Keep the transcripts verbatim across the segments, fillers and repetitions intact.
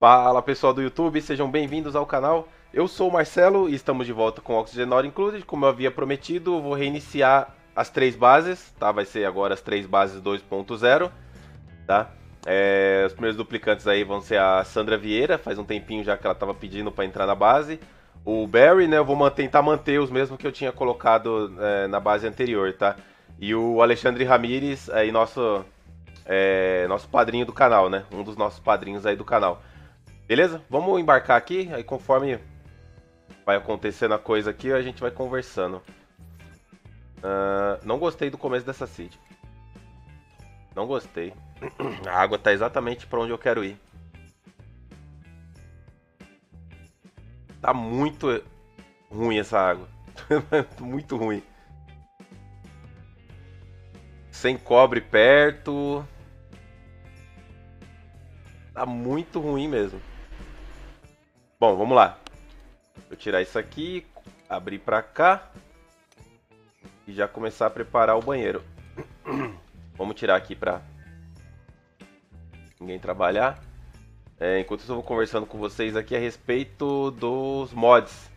Fala pessoal do YouTube, sejam bem-vindos ao canal. Eu sou o Marcelo e estamos de volta com Oxygen Not Included. Como eu havia prometido, eu vou reiniciar as três bases, tá? Vai ser agora as três bases dois ponto zero, tá? É, os primeiros duplicantes aí vão ser a Sandra Vieira, faz um tempinho já que ela estava pedindo para entrar na base. O Barry, né, eu vou manter, tentar manter os mesmos que eu tinha colocado é, na base anterior, tá? E o Alexandre Ramirez, aí nosso, é, nosso padrinho do canal, né? Um dos nossos padrinhos aí do canal. Beleza? Vamos embarcar aqui, aí conforme vai acontecendo a coisa aqui, a gente vai conversando. Uh, não gostei do começo dessa seed. Não gostei. A água tá exatamente pra onde eu quero ir. Tá muito ruim essa água. Muito ruim. Sem cobre perto. Tá muito ruim mesmo. Bom, vamos lá. Vou tirar isso aqui, abrir pra cá e já começar a preparar o banheiro. Vamos tirar aqui pra ninguém trabalhar. É, enquanto isso eu vou conversando com vocês aqui a respeito dos mods,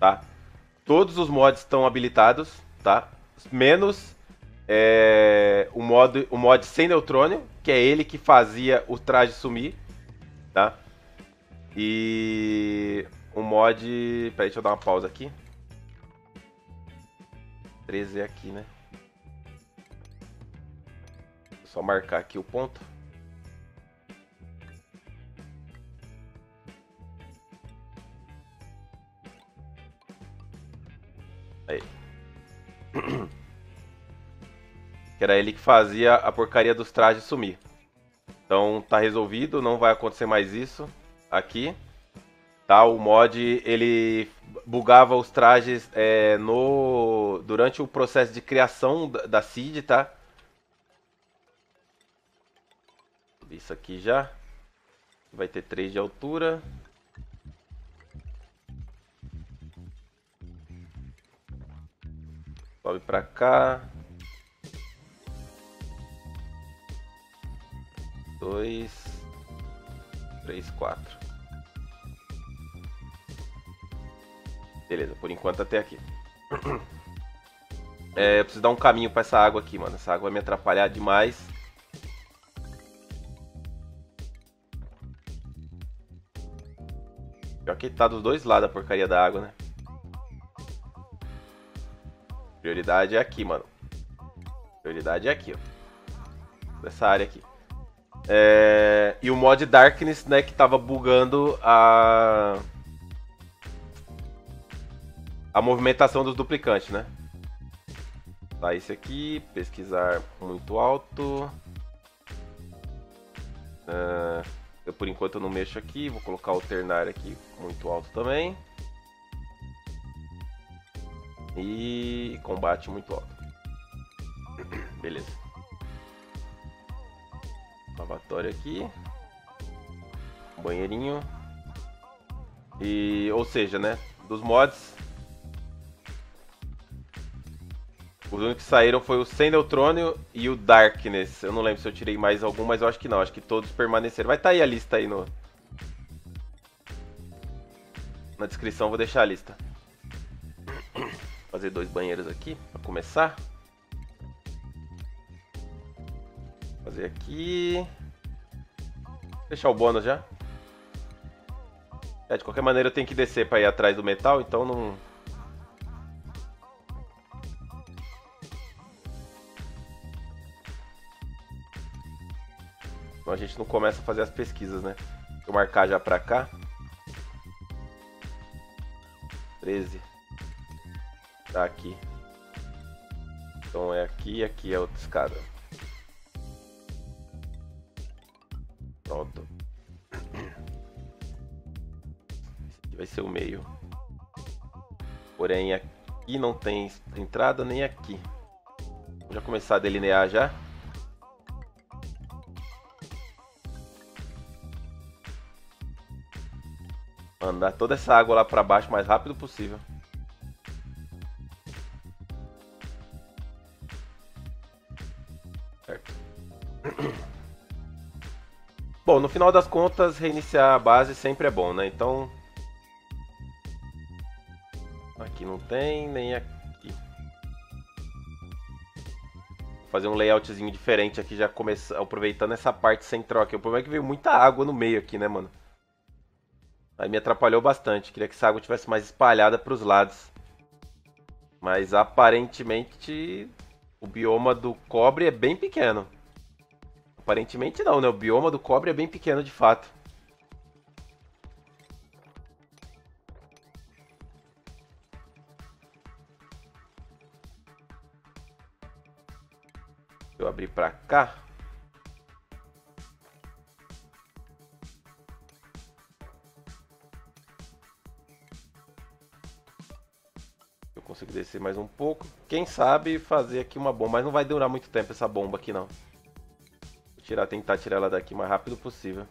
tá? Todos os mods estão habilitados, tá? Menos é, o, mod, o mod sem neutrônio, que é ele que fazia o traje sumir, tá? E o mod... Peraí, deixa eu dar uma pausa aqui. treze é aqui, né? Vou só marcar aqui o ponto. Aí. Que era ele que fazia a porcaria dos trajes sumir. Então tá resolvido, não vai acontecer mais isso aqui, tá? O mod ele bugava os trajes é, no durante o processo de criação da seed, tá? Tudo isso aqui já vai ter três de altura. Sobe pra cá. dois, três, quatro. Beleza, por enquanto até aqui. É, eu preciso dar um caminho pra essa água aqui, mano. Essa água vai me atrapalhar demais. Pior que tá dos dois lados a porcaria da água, né? Prioridade é aqui, mano. Prioridade é aqui, ó. Essa área aqui. É, e o mod Darkness, né, que tava bugando a a movimentação dos duplicantes, né? Tá, esse aqui, pesquisar muito alto. Uh, eu por enquanto não mexo aqui, vou colocar alternar aqui, muito alto também. E combate muito alto. Beleza. Lavatório aqui, banheirinho. E, ou seja, né, dos mods, os únicos que saíram foi o sem neutrônio e o Darkness. Eu não lembro se eu tirei mais algum, mas eu acho que não, acho que todos permaneceram. Vai estar aí a lista aí no na descrição, vou deixar a lista. Vou fazer dois banheiros aqui para começar. Fazer aqui. Deixar o bônus já. É, de qualquer maneira eu tenho que descer para ir atrás do metal, então não. Então a gente não começa a fazer as pesquisas, né? Vou marcar já para cá. treze. Tá aqui. Então é aqui e aqui é outra escada. Pronto. Esse aqui vai ser o meio. Porém aqui não tem entrada nem aqui. Vou já começar a delinear já. Mandar toda essa água lá para baixo o mais rápido possível. Pô, no final das contas, reiniciar a base sempre é bom, né? Então... aqui não tem, nem aqui. Vou fazer um layoutzinho diferente aqui, já começa... aproveitando essa parte central aqui. O problema é que veio muita água no meio aqui, né, mano? Aí me atrapalhou bastante. Queria que essa água tivesse mais espalhada para os lados. Mas aparentemente o bioma do cobre é bem pequeno. Aparentemente não, né? O bioma do cobre é bem pequeno de fato. Deixa eu abrir pra cá. Consigo descer mais um pouco. Quem sabe fazer aqui uma bomba. Mas não vai durar muito tempo essa bomba aqui, não. Vou tirar, tentar tirar ela daqui o mais rápido possível.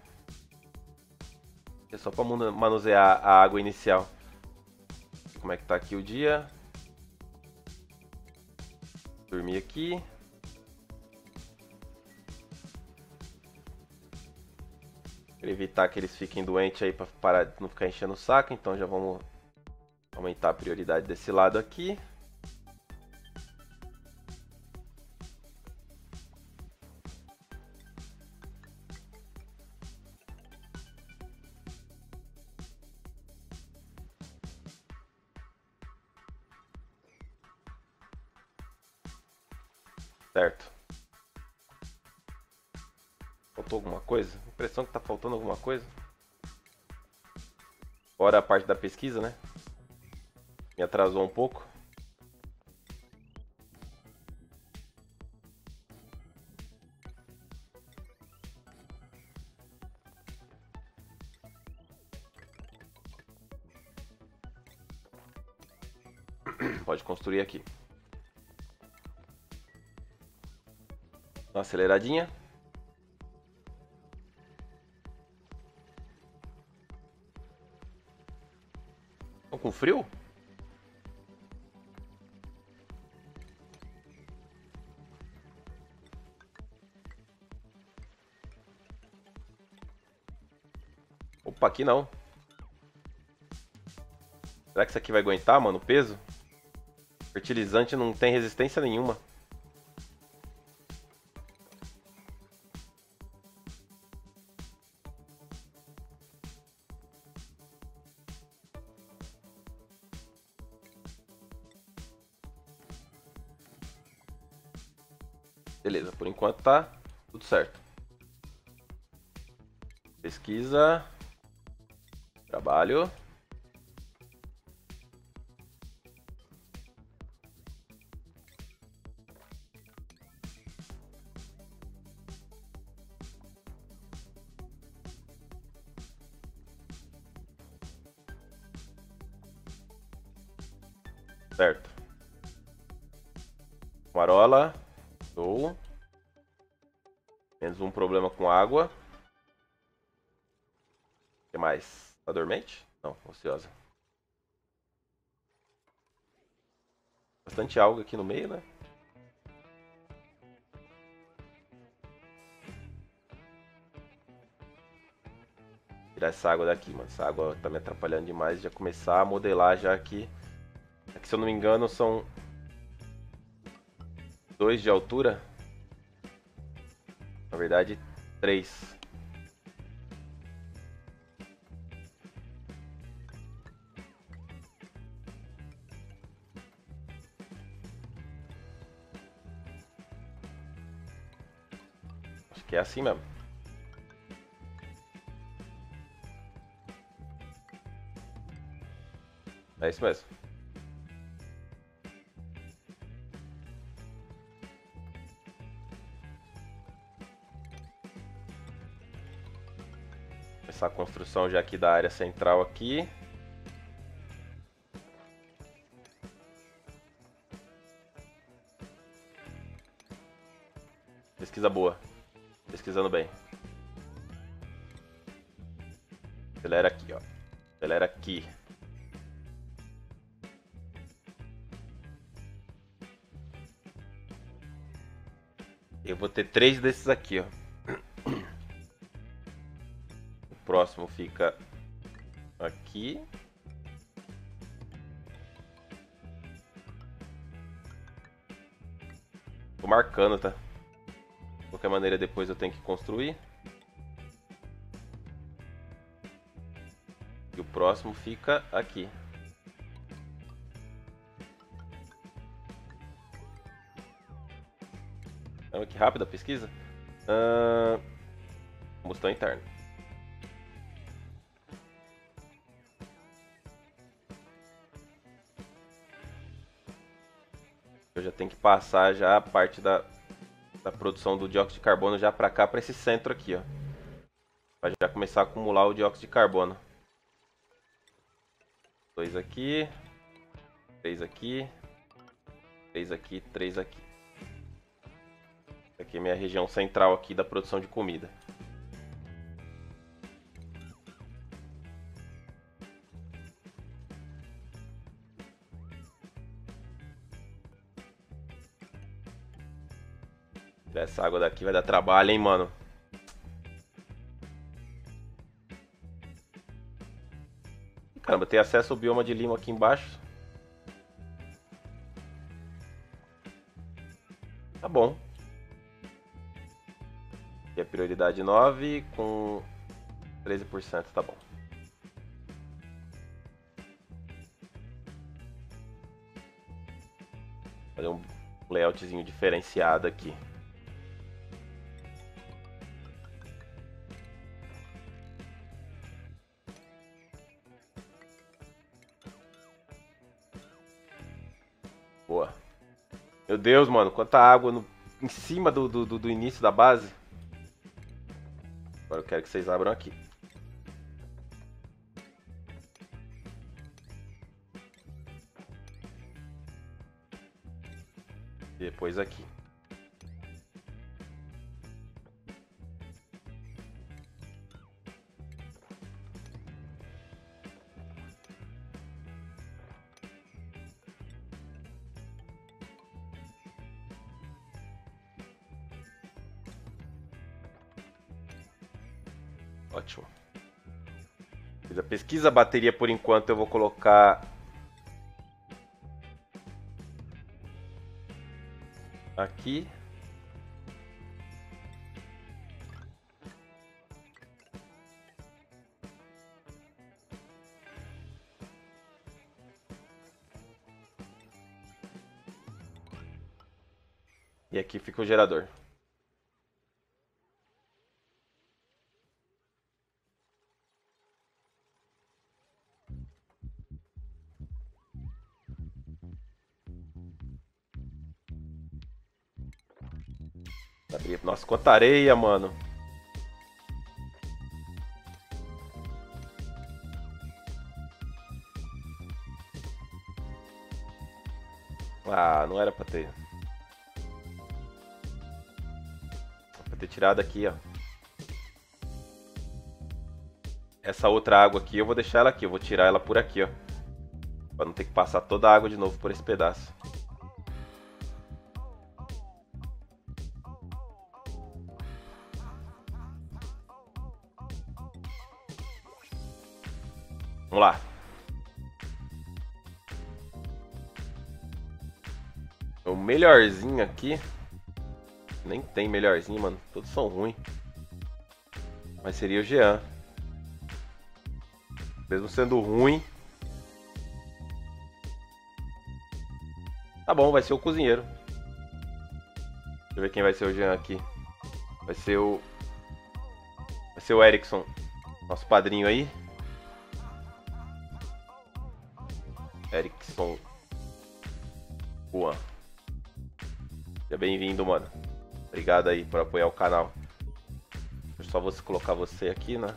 É só para manusear a água inicial. Como é que tá aqui o dia? Dormir aqui. Pra evitar que eles fiquem doentes aí, para parar de não ficar enchendo o saco. Então já vamos... aumentar a prioridade desse lado aqui. Certo. Faltou alguma coisa? A impressão que tá faltando alguma coisa. Fora a parte da pesquisa, né? Me atrasou um pouco. Pode construir aqui. Uma aceleradinha. Tô com frio? Opa, aqui não. Será que isso aqui vai aguentar, mano, o peso? Fertilizante não tem resistência nenhuma. Beleza, por enquanto tá tudo certo. Pesquisa... trabalho. Certo. Marola. Dou. Menos um problema com água. O que mais? Tá dormente? Não, ociosa. Bastante alga aqui no meio, né? Tirar essa água daqui, mano. Essa água tá me atrapalhando demais. Já começar a modelar já aqui. Aqui, se eu não me engano, são... dois de altura. Na verdade, três. Que é assim mesmo. É isso mesmo. Essa construção já aqui da área central aqui. Pesquisa boa. Pesquisando bem. Acelera aqui, ó. Acelera aqui. Eu vou ter três desses aqui, ó. próximo fica aqui. Tô marcando, tá? De qualquer maneira, depois eu tenho que construir. E o próximo fica aqui. Olha que rápida a pesquisa. Uh, combustão interna. Eu já tenho que passar já a parte da, da produção do dióxido de carbono já para cá, para esse centro aqui, ó. Para já começar a acumular o dióxido de carbono. Dois aqui, três aqui, três aqui, três aqui. Aqui é a minha região central aqui da produção de comida. Essa água daqui vai dar trabalho, hein, mano? Caramba, tem acesso ao bioma de limo aqui embaixo. Tá bom. Aqui é prioridade nove com treze por cento, tá bom. Fazer um layoutzinho diferenciado aqui. Boa. Meu Deus, mano, quanta água no, em cima do, do, do início da base. Agora eu quero que vocês abram aqui. E depois aqui. Ótimo. Pesquisa a bateria por enquanto, eu vou colocar aqui. E aqui fica o gerador. Nossa, quanta areia, mano. Ah, não era pra ter. Era pra ter tirado aqui, ó. Essa outra água aqui, eu vou deixar ela aqui. Eu vou tirar ela por aqui, ó. Pra não ter que passar toda a água de novo por esse pedaço. Vamos lá. O melhorzinho aqui. Nem tem melhorzinho, mano. Todos são ruins. Mas seria o Jean. Mesmo sendo ruim. Tá bom, vai ser o cozinheiro. Deixa eu ver quem vai ser o Jean aqui. Vai ser o... Vai ser o Erickson. Nosso padrinho aí. Erickson Juan. Seja bem-vindo, mano. Obrigado aí por apoiar o canal. Eu só vou colocar você aqui, né?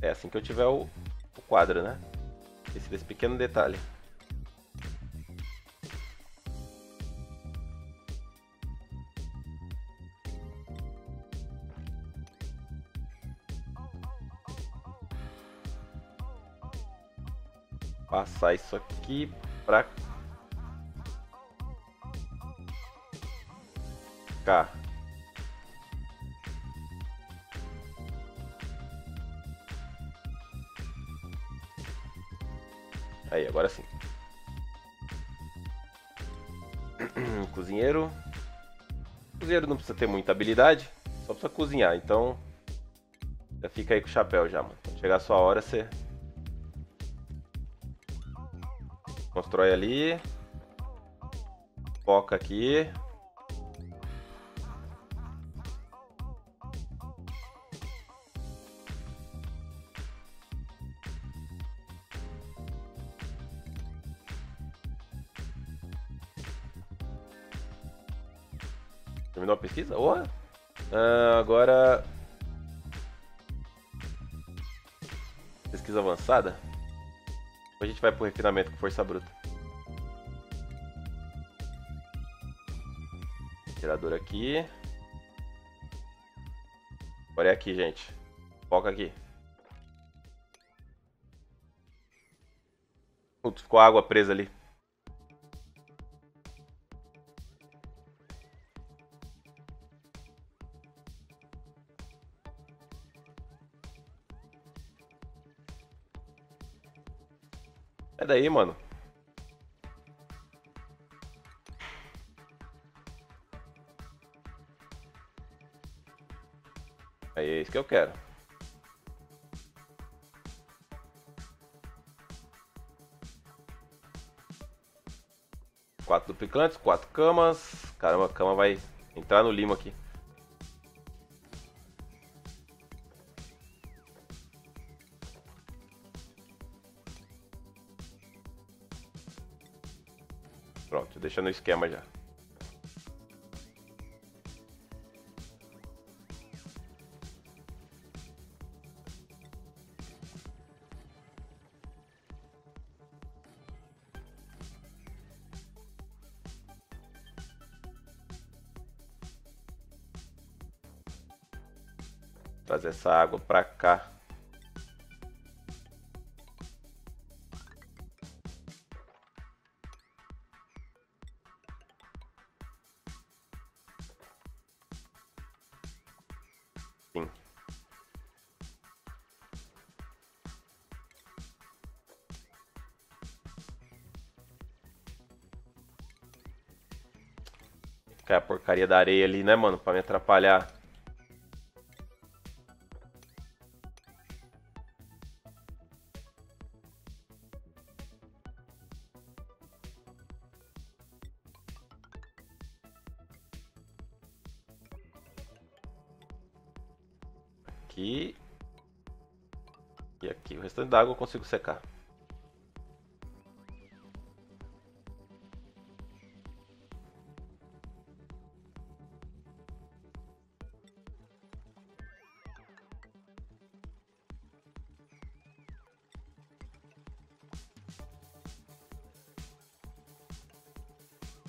É assim que eu tiver o, o quadro, né? Esse, esse pequeno detalhe. Passar isso aqui pra cá. Aí, agora sim. Cozinheiro. Cozinheiro não precisa ter muita habilidade, só precisa cozinhar, então já fica aí com o chapéu já, mano. Quando chegar a sua hora, você constrói ali, foca aqui. Terminou a pesquisa? Oh. Ah, agora... Pesquisa avançada? A gente vai pro refinamento com força bruta. Tirador aqui. Agora é aqui, gente. Foca aqui. Putz, ficou a água presa ali. É daí, mano. Aí é isso que eu quero. Quatro duplicantes, quatro camas. Caramba, a cama vai entrar no limo aqui. Pronto, deixa no esquema já. Trazer essa água pra cá. Ficar a porcaria da areia ali, né, mano? Pra me atrapalhar. Aqui. E aqui. O restante da água eu consigo secar.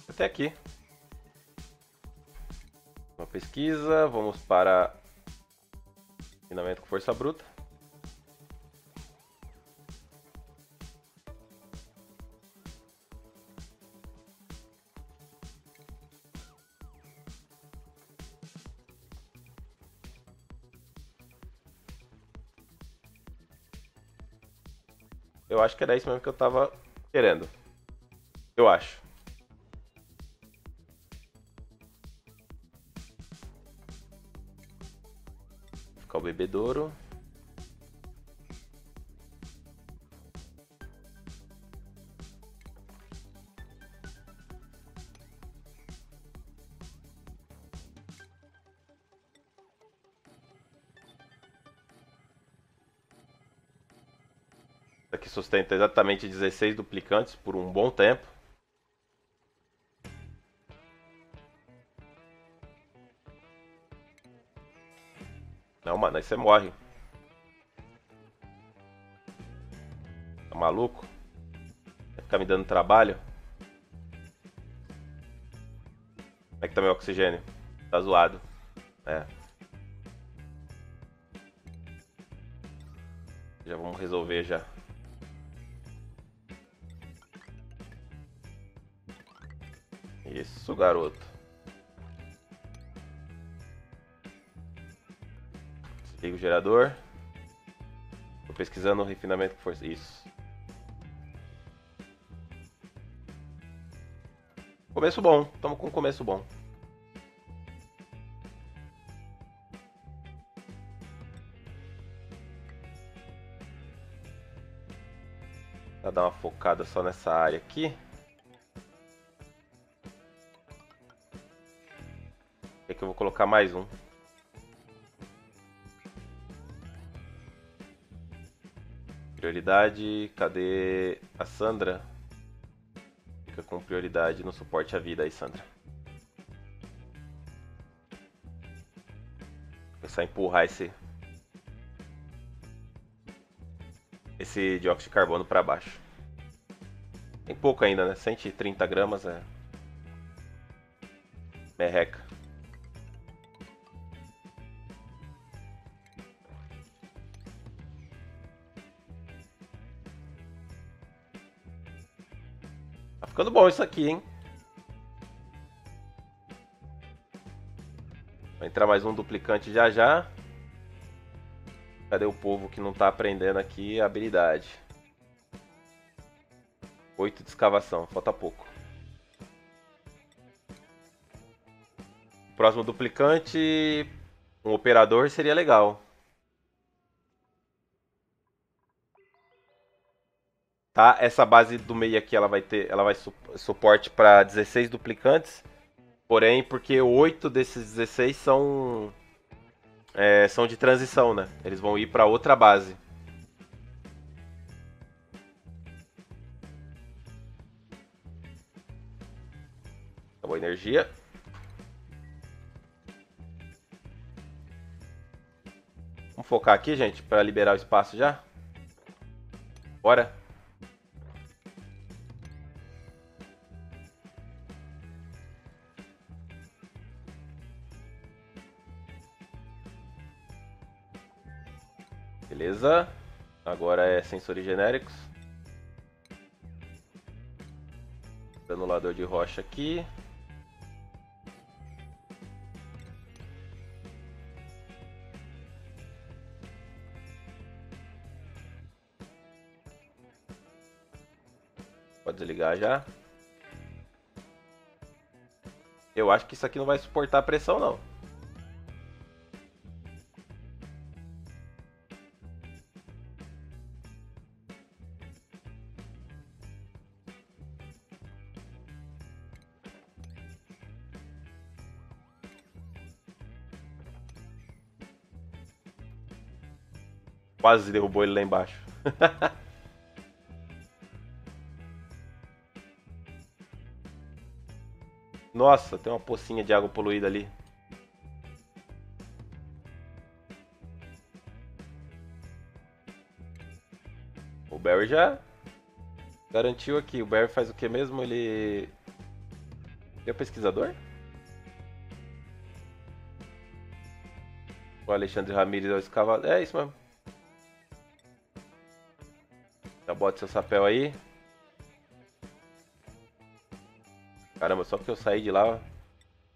Até aqui. Uma pesquisa, vamos para refinamento com força bruta. Eu acho que era isso mesmo que eu tava querendo. Eu acho. O bebedouro. Aqui sustenta exatamente dezesseis duplicantes por um bom tempo. Não, mano, aí você morre. Tá maluco? Vai ficar me dando trabalho? Como é que tá meu oxigênio? Tá zoado. É. Já vamos resolver já. Isso, garoto. Liga o gerador. Tô pesquisando o refinamento que for isso. Começo bom, tamo com um começo bom. Vou dar uma focada só nessa área aqui. É que eu vou colocar mais um. Prioridade, cadê a Sandra? Fica com prioridade no suporte à vida aí, Sandra. Vou começar a empurrar esse esse dióxido de carbono para baixo. Tem pouco ainda, né? cento e trinta gramas é merreca. Ficando bom isso aqui, hein? Vai entrar mais um duplicante já já. Cadê o povo que não tá aprendendo aqui a habilidade? Oito de escavação, falta pouco. Próximo duplicante, um operador seria legal. Tá? Essa base do meio aqui ela vai ter, ela vai su suporte para dezesseis duplicantes, porém porque oito desses dezesseis são é, são de transição, né? Eles vão ir para outra base. Acabou a energia. Vamos focar aqui, gente, para liberar o espaço já. Bora. Beleza, agora é sensores genéricos. Granulador de rocha aqui. Pode desligar já. Eu acho que isso aqui não vai suportar a pressão não. Quase derrubou ele lá embaixo. Nossa, tem uma pocinha de água poluída ali. O Barry já garantiu aqui. O Barry faz o que mesmo? Ele... ele é pesquisador? O Alexandre Ramirez é o escavador. É isso mesmo. Já bota seu chapéu aí. Caramba, só que eu saí de lá.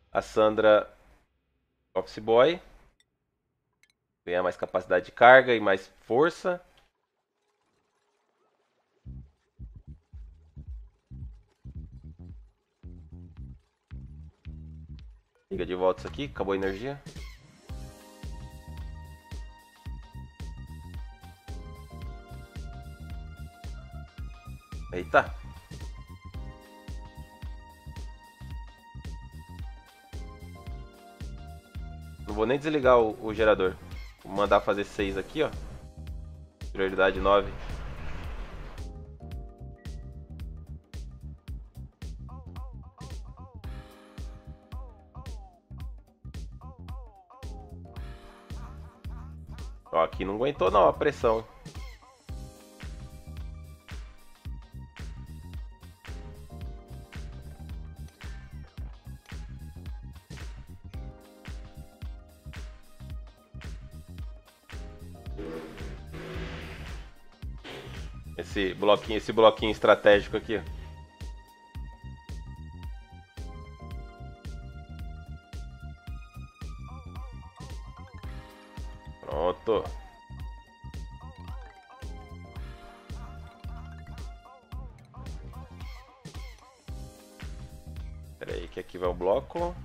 A Sandra Office Boy. Ganhar mais capacidade de carga e mais força. Liga de volta isso aqui. Acabou a energia. Eita! Não vou nem desligar o, o gerador. Vou mandar fazer seis aqui, ó. Prioridade nove. Ó, aqui não aguentou não a pressão. Esse bloquinho, esse bloquinho estratégico aqui. Pronto. Espera aí, que aqui vai o bloco.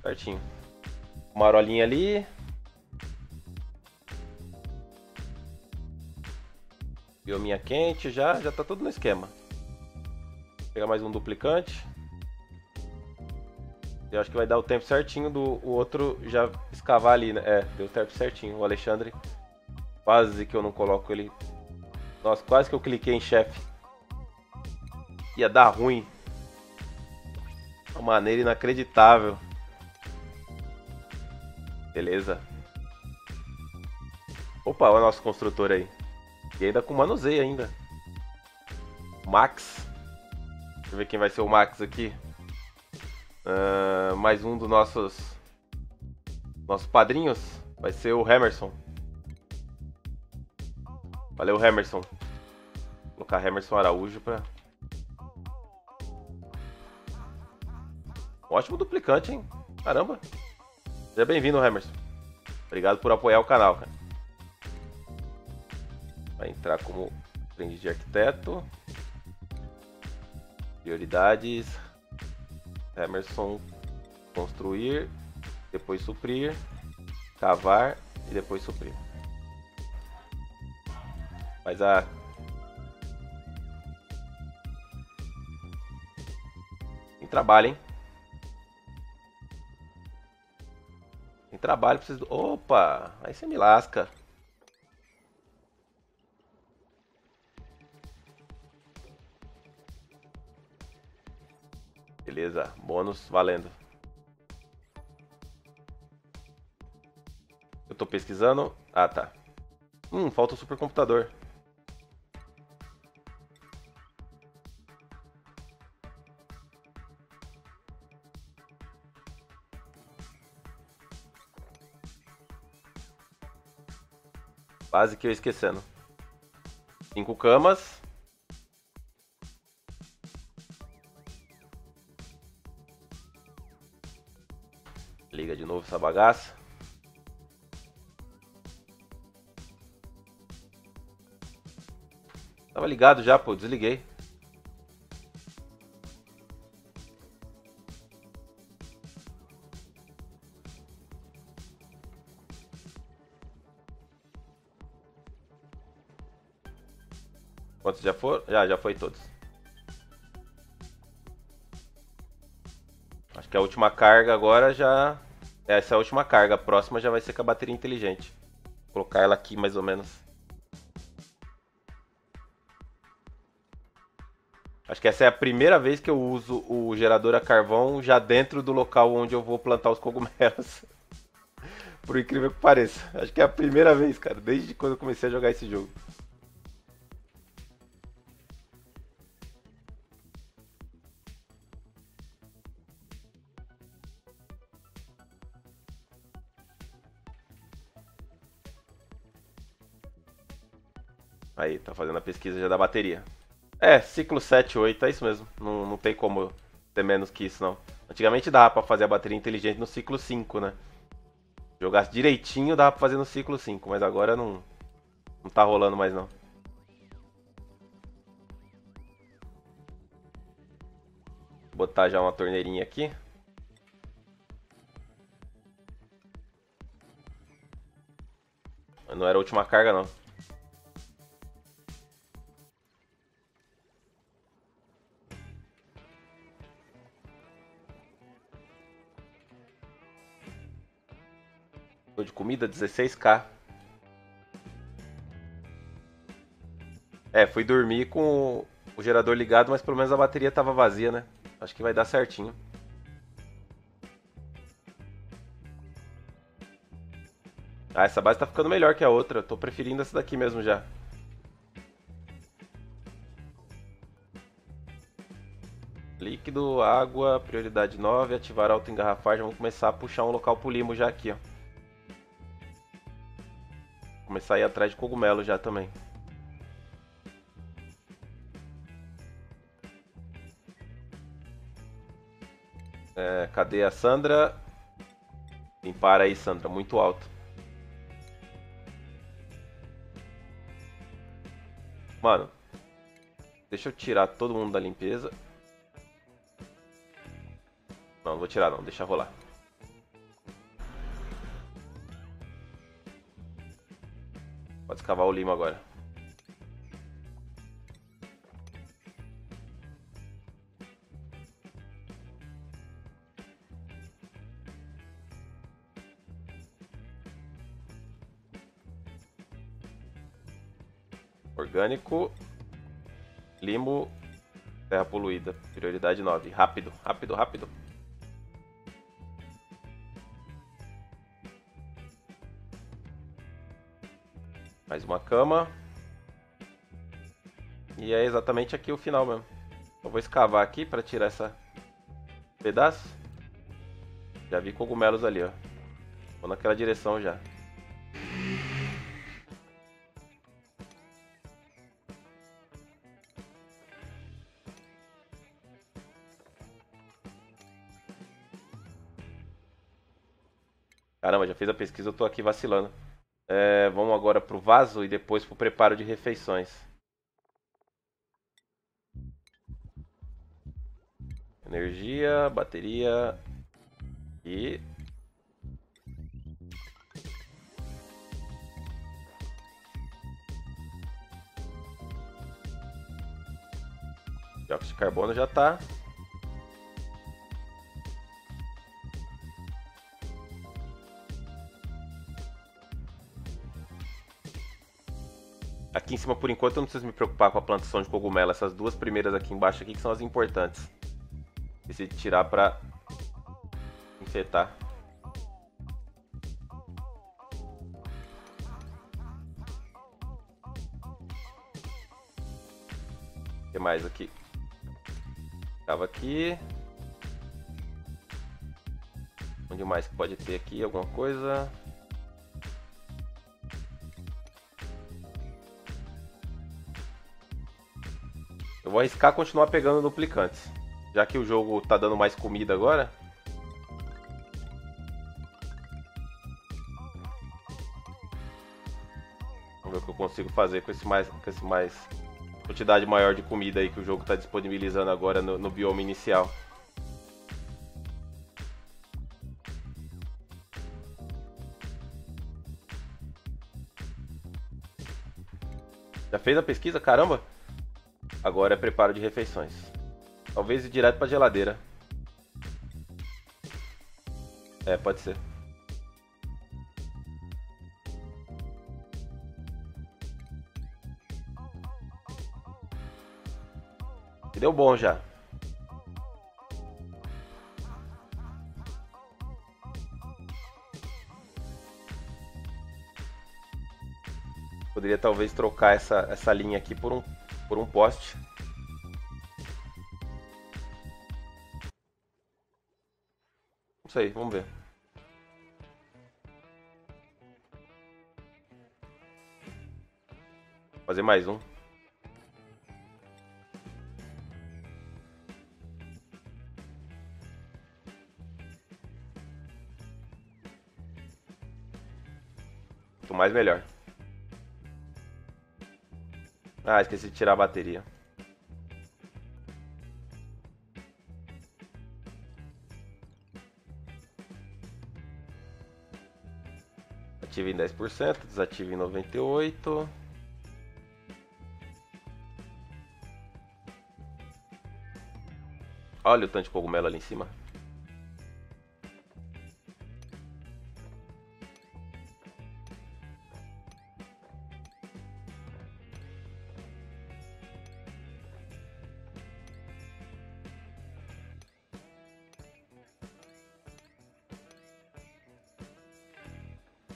Certinho. Uma arolinha ali. Biominha quente, já, já tá tudo no esquema. Vou pegar mais um duplicante. Eu acho que vai dar o tempo certinho do o outro já escavar ali, né? É, deu o tempo certinho. O Alexandre, quase que eu não coloco ele. Nossa, quase que eu cliquei em chefe. Ia dar ruim. Uma maneira inacreditável. Beleza. Opa, olha o nosso construtor aí. E ainda com manuseio ainda. Max. Deixa eu ver quem vai ser o Max aqui. Uh, mais um dos nossos nossos padrinhos vai ser o Hammerson. Valeu, Hammerson. Vou colocar Hammerson Araújo para um ótimo duplicante, hein? Caramba. Seja bem-vindo, Hammerson. Obrigado por apoiar o canal, cara. Vai entrar como aprendiz de arquiteto. Prioridades. Hammerson, construir, depois suprir, cavar e depois suprir. Mas a... Tem trabalho, hein? Tem trabalho, precisa... Opa! Aí você me lasca. Beleza, bônus valendo. Eu tô pesquisando. Ah, tá. Hum, falta o supercomputador. Quase que eu esquecendo. Cinco camas. Liga de novo essa bagaça. Tava ligado já, pô, desliguei. Quantos já foram? Já, já foi todos. Acho que a última carga agora já... Essa é a última carga, a próxima já vai ser com a bateria inteligente. Vou colocar ela aqui mais ou menos. Acho que essa é a primeira vez que eu uso o gerador a carvão já dentro do local onde eu vou plantar os cogumelos. Por incrível que pareça. Acho que é a primeira vez, cara, desde quando eu comecei a jogar esse jogo. Aí, tá fazendo a pesquisa já da bateria. É, ciclo sete, oito, é isso mesmo. Não, não tem como ter menos que isso, não. Antigamente dava pra fazer a bateria inteligente no ciclo cinco, né? Jogasse direitinho, dava pra fazer no ciclo cinco, mas agora não, não tá rolando mais, não. Vou botar já uma torneirinha aqui. Mas não era a última carga, não. De comida, dezesseis mil. É, fui dormir com o gerador ligado, mas pelo menos a bateria tava vazia, né? Acho que vai dar certinho. Ah, essa base tá ficando melhor que a outra. Eu tô preferindo essa daqui mesmo já. Líquido, água, prioridade nove, ativar auto-engarrafagem. Vamos começar a puxar um local pro limo já aqui, ó. Começar a ir atrás de cogumelo já também. É, cadê a Sandra? Limpar aí, Sandra. Muito alto. Mano, Deixa eu tirar todo mundo da limpeza. Não, não vou tirar não, deixa rolar. Pode escavar o limo agora. Orgânico, limo, terra poluída, prioridade nove. Rápido, rápido, rápido. Mais uma cama. E é exatamente aqui o final mesmo. Eu vou escavar aqui para tirar essa pedaço. Já vi cogumelos ali, ó. Vou naquela direção já. Caramba, já fiz a pesquisa, eu tô aqui vacilando. É, vamos agora pro vaso e depois pro preparo de refeições. Energia, bateria e... dióxido de carbono já tá. Aqui em cima, por enquanto, eu não preciso me preocupar com a plantação de cogumelo. Essas duas primeiras aqui embaixo aqui que são as importantes. Preciso tirar para infetar. O que mais aqui? Tava aqui. Onde mais que pode ter aqui? Alguma coisa? Vou arriscar continuar pegando duplicantes, já que o jogo tá dando mais comida agora. Vamos ver o que eu consigo fazer com esse mais, com esse mais quantidade maior de comida aí que o jogo tá disponibilizando agora no, no bioma inicial. Já fez a pesquisa? Caramba! Agora é preparo de refeições. Talvez ir direto pra geladeira. É, pode ser. E deu bom já. Poderia talvez trocar essa, essa linha aqui por um... por um poste. Não sei, vamos ver. Vou fazer mais um. Quanto mais melhor. Ah, esqueci de tirar a bateria. Ative em dez por cento, desative em noventa e oito por cento. Olha o tanto de cogumelo ali em cima.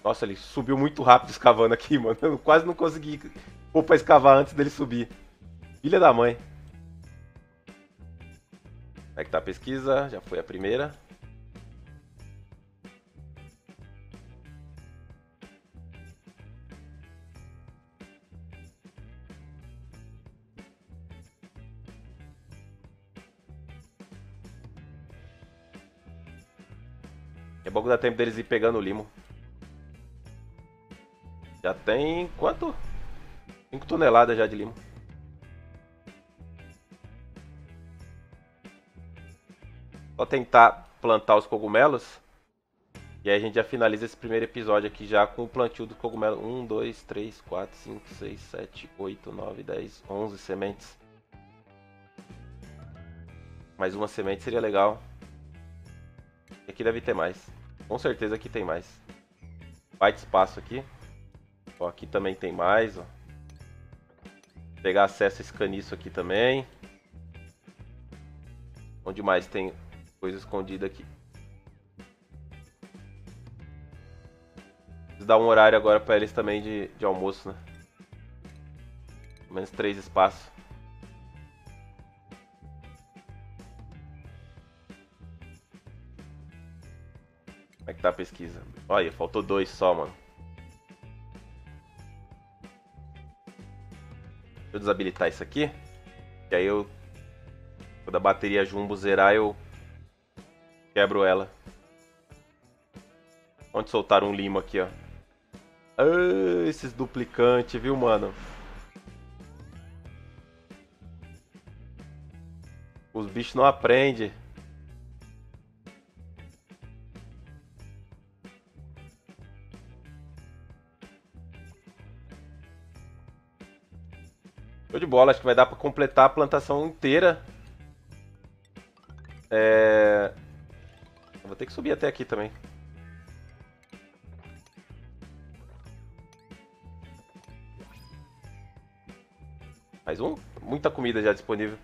Nossa, ele subiu muito rápido escavando aqui, mano. Eu quase não consegui pôr pra escavar antes dele subir. Filha da mãe. Como é que tá a pesquisa? Já foi a primeira. É bom que dá tempo deles ir pegando o limo. Já tem... quanto? cinco toneladas já de limo. Só tentar plantar os cogumelos. E aí a gente já finaliza esse primeiro episódio aqui já com o plantio do cogumelo. um, dois, três, quatro, cinco, seis, sete, oito, nove, dez, onze sementes. Mais uma semente seria legal. Aqui deve ter mais. Com certeza aqui tem mais. Vai de espaço aqui. Ó, aqui também tem mais, ó. Pegar acesso a esse caniço aqui também. Onde mais tem coisa escondida aqui? Dar um horário agora para eles também de, de almoço, né? Pelo menos três espaços. Como é que tá a pesquisa? Olha, faltou dois só, mano. Deixa eu desabilitar isso aqui. E aí eu... Quando a bateria jumbo zerar, eu... Quebro ela. Onde soltaram um limo aqui, ó. Ah, esses duplicantes, viu, mano? Os bichos não aprendem. Show de bola, acho que vai dar pra completar a plantação inteira. É... Eu vou ter que subir até aqui também. Mais um? Muita comida já disponível.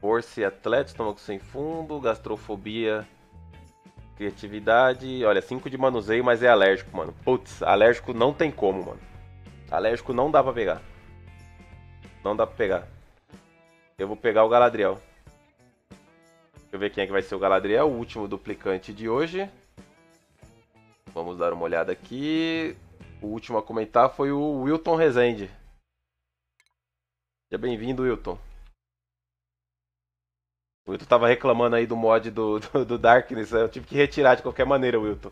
Força e atleta, estômago sem fundo, gastrofobia, criatividade. Olha, cinco de manuseio, mas é alérgico, mano. Putz, alérgico não tem como, mano. Alérgico não dá pra pegar. Não dá pra pegar. Eu vou pegar o Galadriel. Deixa eu ver quem é que vai ser o Galadriel, o último duplicante de hoje. Vamos dar uma olhada aqui. O último a comentar foi o Wilton Rezende. Seja bem-vindo, Wilton. O Wilton tava reclamando aí do mod do, do, do Darkness, eu tive que retirar de qualquer maneira, Wilton.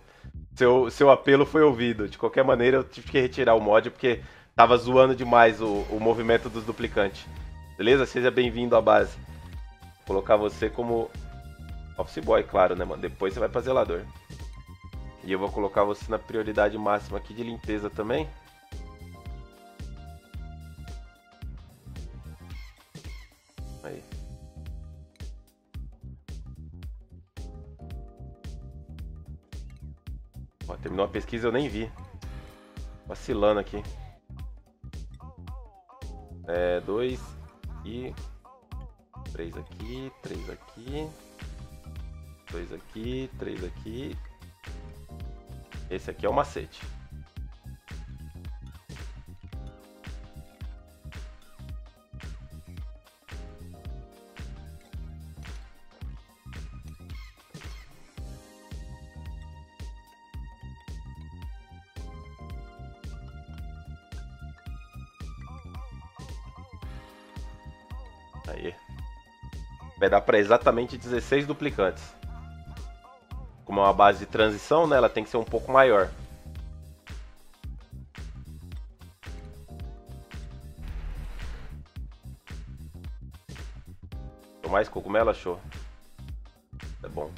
Seu, seu apelo foi ouvido, de qualquer maneira eu tive que retirar o mod porque tava zoando demais o, o movimento dos duplicantes. Beleza? Seja bem-vindo à base. Vou colocar você como Office Boy, claro, né, mano? Depois você vai pra zelador. E eu vou colocar você na prioridade máxima aqui de limpeza também. Aí. Ó, terminou a pesquisa, eu nem vi. Vacilando aqui. É, dois e três aqui, três aqui, dois aqui, três aqui. Esse aqui é o macete. Aí. Vai dar para exatamente dezesseis duplicantes. Como é uma base de transição, né, ela tem que ser um pouco maior. Tem mais cogumelo, achou? Tá bom.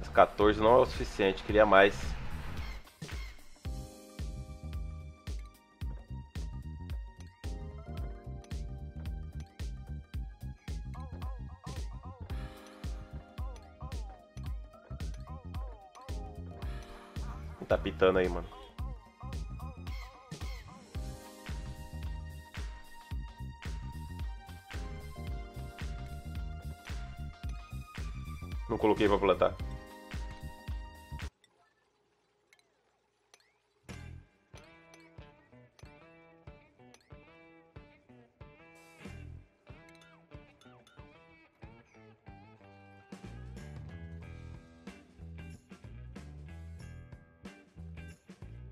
Mas quatorze não é o suficiente, queria mais. Tá pitando aí, mano. Não coloquei pra plantar.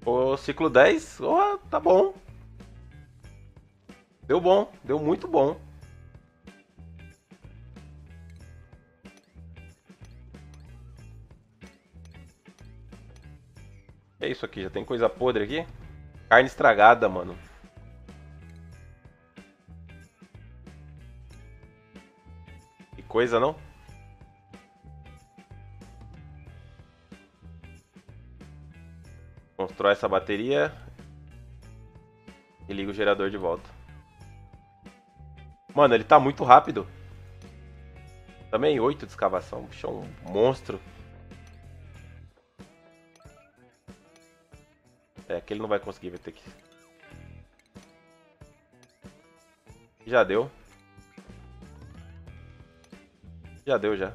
O ciclo dez, oh, tá bom. Deu bom, deu muito bom. É isso aqui, já tem coisa podre aqui. Carne estragada, mano. E coisa, não? Constrói essa bateria e liga o gerador de volta. Mano, ele tá muito rápido. Também oito de escavação. O bicho é um monstro. É, aquele não vai conseguir, vai ter que... Já deu. Já deu, já.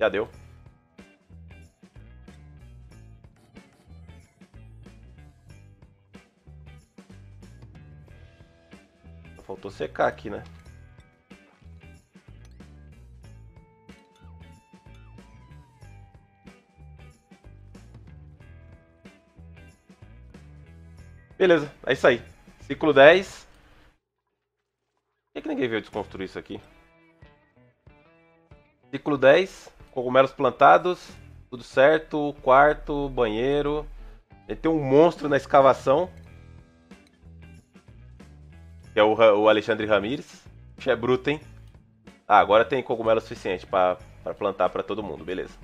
Já deu. Faltou secar aqui, né? Beleza, é isso aí. Ciclo dez. Por que que ninguém veio desconstruir isso aqui? Ciclo dez. Cogumelos plantados. Tudo certo. Quarto, banheiro. Ele tem um monstro na escavação, que é o, o Alexandre Ramirez. Isso é bruto, hein? Ah, agora tem cogumelo suficiente pra, pra plantar pra todo mundo, beleza.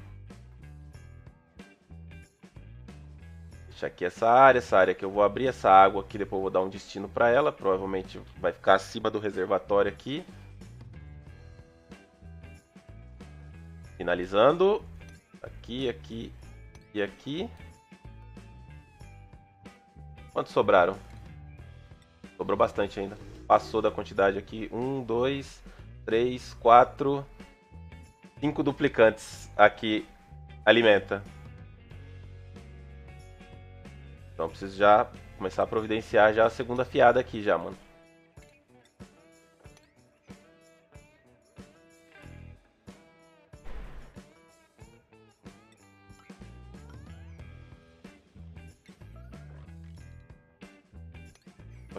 Deixa aqui essa área, essa área que eu vou abrir, essa água aqui depois eu vou dar um destino pra ela. Provavelmente vai ficar acima do reservatório aqui. Finalizando. Aqui, aqui e aqui. Quantos sobraram? Sobrou bastante ainda. Passou da quantidade aqui. Um, dois, três, quatro. Cinco duplicantes aqui. Alimenta. Então preciso já começar a providenciar já a segunda fiada aqui já, mano.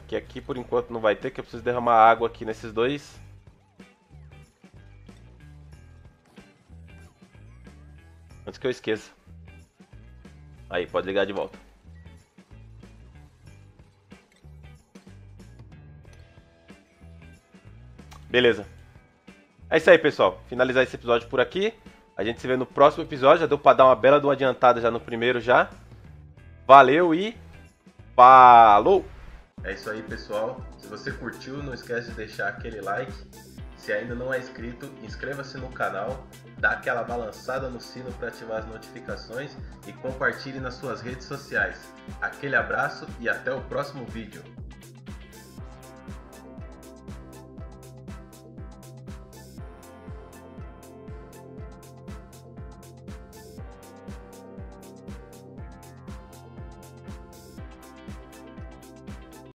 Que aqui por enquanto não vai ter, que eu preciso derramar água aqui nesses dois. Antes que eu esqueça. Aí, pode ligar de volta. Beleza. É isso aí, pessoal. Finalizar esse episódio por aqui. A gente se vê no próximo episódio. Já deu pra dar uma bela de uma adiantada já no primeiro já. Valeu e... Falou! É isso aí, pessoal. Se você curtiu, não esquece de deixar aquele like. Se ainda não é inscrito, inscreva-se no canal, dá aquela balançada no sino para ativar as notificações e compartilhe nas suas redes sociais. Aquele abraço e até o próximo vídeo.